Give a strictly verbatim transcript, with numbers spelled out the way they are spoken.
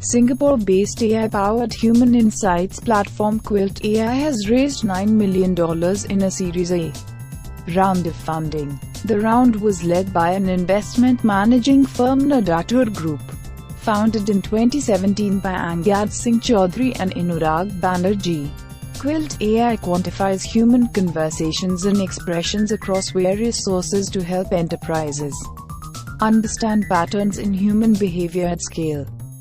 Singapore-based A I-powered human insights platform Quilt dot A I has raised nine million dollars in a Series A round of funding. The round was led by an investment managing firm Nadathur Group, founded in twenty seventeen by Angad Singh Chowdhry and Anurag Banerjee. Quilt dot A I quantifies human conversations and expressions across various sources to help enterprises understand patterns in human behavior at scale.